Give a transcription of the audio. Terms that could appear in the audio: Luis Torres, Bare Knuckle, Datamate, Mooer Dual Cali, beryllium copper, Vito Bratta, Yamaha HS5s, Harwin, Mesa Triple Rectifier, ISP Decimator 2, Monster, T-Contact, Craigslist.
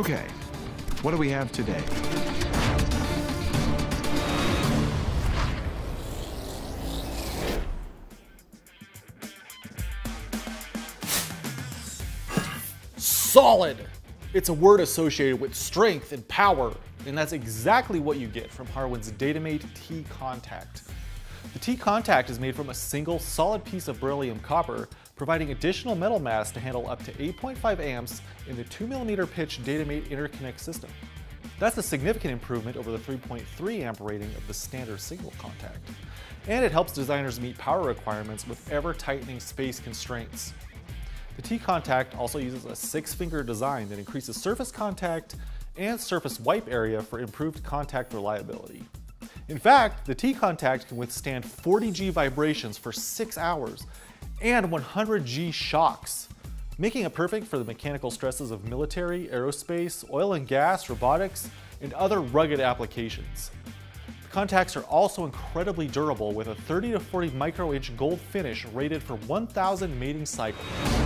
Okay, what do we have today? Solid! It's a word associated with strength and power, and that's exactly what you get from Harwin's Datamate T-Contact. The T-Contact is made from a single solid piece of beryllium copper, providing additional metal mass to handle up to 8.5 amps in the 2mm pitch Datamate interconnect system. That's a significant improvement over the 3.3 amp rating of the standard single contact. And it helps designers meet power requirements with ever-tightening space constraints. The T-Contact also uses a 6-finger design that increases surface contact and surface wipe area for improved contact reliability. In fact, the T-Contact can withstand 40G vibrations for 6 hours and 100G shocks, making it perfect for the mechanical stresses of military, aerospace, oil and gas, robotics, and other rugged applications. The contacts are also incredibly durable with a 30 to 40 micro-inch gold finish rated for 1,000 mating cycles.